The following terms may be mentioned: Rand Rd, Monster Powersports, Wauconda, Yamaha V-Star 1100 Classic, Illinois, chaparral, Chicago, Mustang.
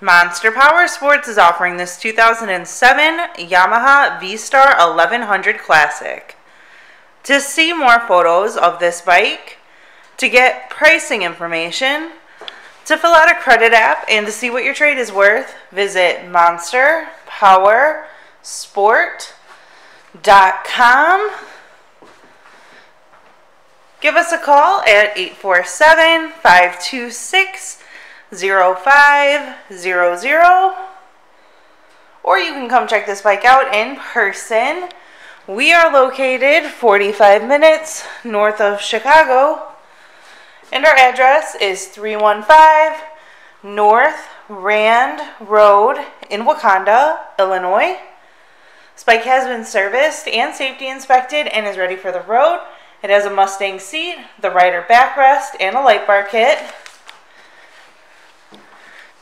Monster Powersports is offering this 2007 Yamaha V-Star 1100 Classic. To see more photos of this bike, to get pricing information, to fill out a credit app, and to see what your trade is worth, visit monsterpowersport.com. Give us a call at 847-526-0500, or you can come check this bike out in person. We are located 45 minutes north of Chicago, and our address is 315 North Rand Road in Wauconda, Illinois. This bike has been serviced and safety inspected and is ready for the road. It has a Mustang seat, the rider backrest, and a light bar kit.